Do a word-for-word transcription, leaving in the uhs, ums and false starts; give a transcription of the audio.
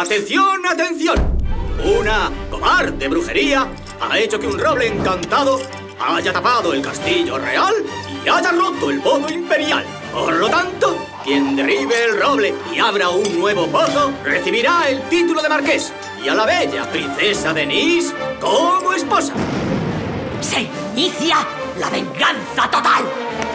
¡Atención, atención! Una cobarde brujería ha hecho que un roble encantado haya tapado el castillo real y haya roto el pozo imperial. Por lo tanto, quien derribe el roble y abra un nuevo pozo recibirá el título de marqués y a la bella princesa Denise como esposa. ¡Se inicia la venganza total!